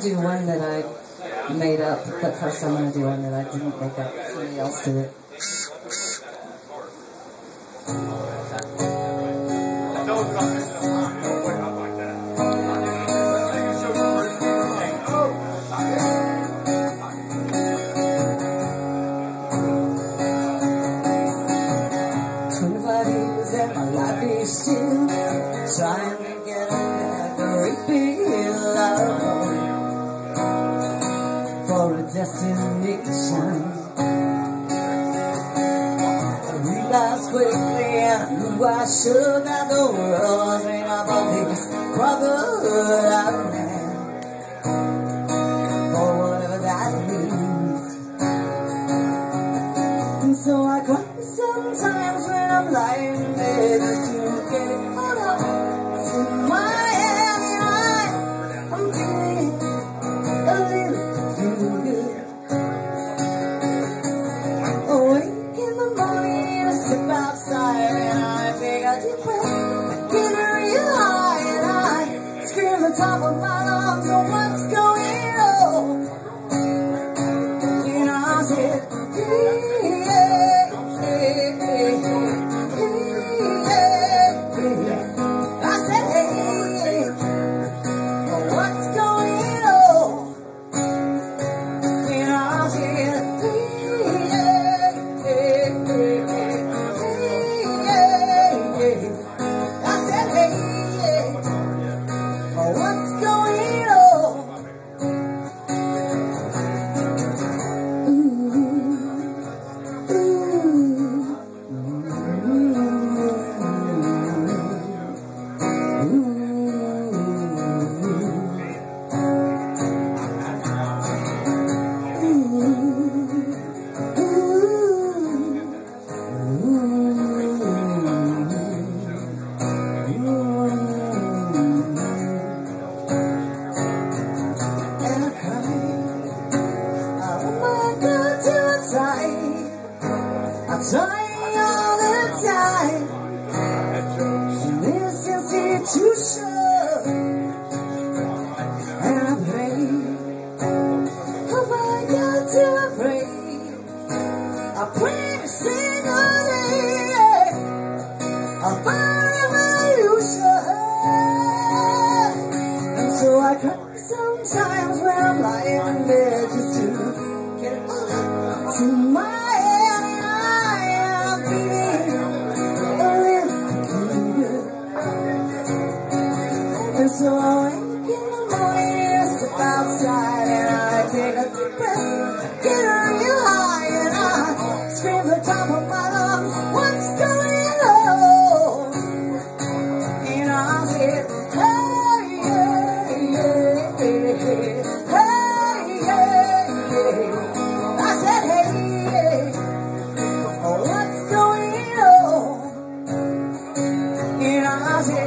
to do one that I made up, but first I'm going to do one that I didn't make up. Somebody else do it. Destination. I realized quickly I knew I should that the world was made up of the biggest brotherhood of man, for whatever that means. And so I cry sometimes when I'm lying in bed just to get caught up to my head, and I'm getting a little too good. Top of my lungs, so what's going on? And I said, I said, hey, what's going on? And I said, I said, what's going on? Ooh, ooh, I'm trying all the time to this institution, and I pray, oh my God, till I pray, every single day of my revolution. And so I cry sometimes when I'm lying in bed just to get it all to my so I wake in the morning, I step outside and I take a deep breath, get real high and I scream the top of my lungs, what's going on? And I said, hey, I said, hey, what's going on? And I said, hey.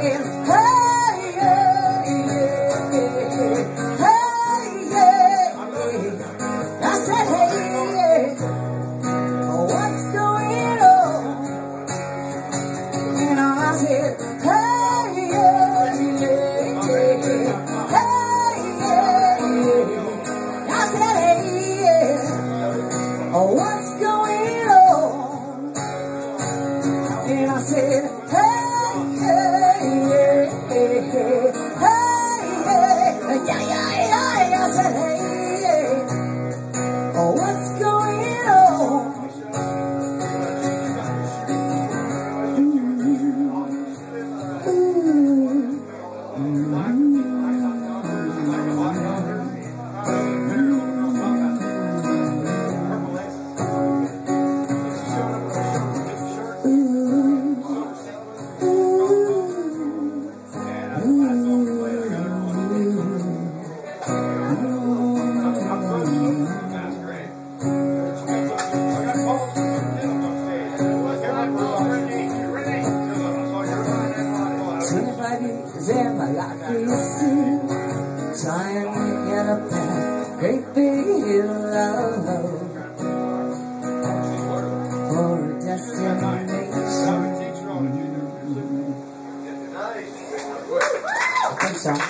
What's going on? And I said, I said, hey, what's going on? There, my life is still trying to get up that great big hill of hope for a destination. Thanks, y'all.